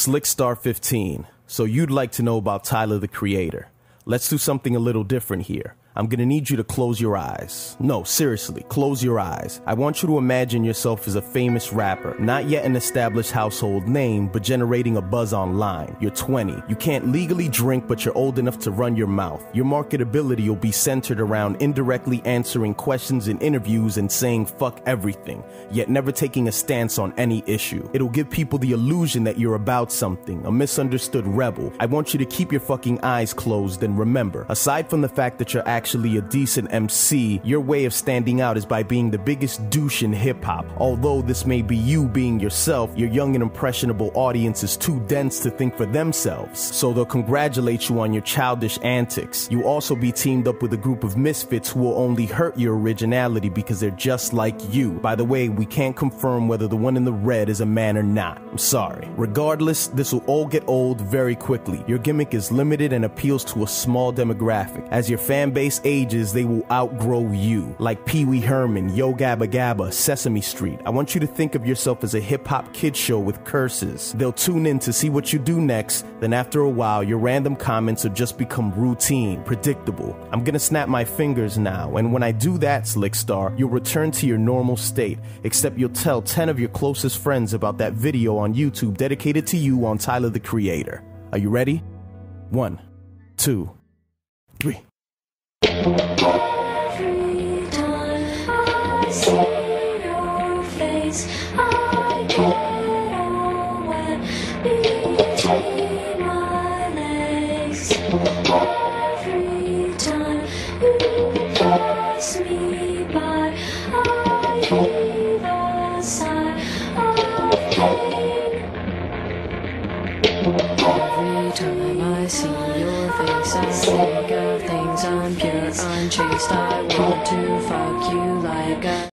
Slickstar15. So you'd like to know about Tyler the Creator. Let's do something a little different here. I'm gonna need you to close your eyes. No, seriously, close your eyes. I want you to imagine yourself as a famous rapper, not yet an established household name, but generating a buzz online. You're 20. You can't legally drink, but you're old enough to run your mouth. Your marketability will be centered around indirectly answering questions in interviews and saying fuck everything, yet never taking a stance on any issue. It'll give people the illusion that you're about something, a misunderstood rebel. I want you to keep your fucking eyes closed and remember, aside from the fact that you're actually a decent MC, your way of standing out is by being the biggest douche in hip-hop. Although this may be you being yourself, your young and impressionable audience is too dense to think for themselves, so they'll congratulate you on your childish antics. You'll also be teamed up with a group of misfits who will only hurt your originality because they're just like you. By the way, we can't confirm whether the one in the red is a man or not. I'm sorry. Regardless, this will all get old very quickly. Your gimmick is limited and appeals to a small demographic. As your fan base ages, they will outgrow you. Like Pee Wee Herman, Yo Gabba Gabba, Sesame Street. I want you to think of yourself as a hip-hop kid show with curses. They'll tune in to see what you do next, then after a while, your random comments will just become routine, predictable. I'm gonna snap my fingers now, and when I do that, Slickstar, you'll return to your normal state, except you'll tell 10 of your closest friends about that video on YouTube dedicated to you on Tyler the Creator. Are you ready? 1, 2, 3. Every time I see your face, I get all wet between my legs. Every time you pass me by, I hear the sigh of pain. Every time I see your face, I think of things I'm pure, unchaste. I want to fuck you like a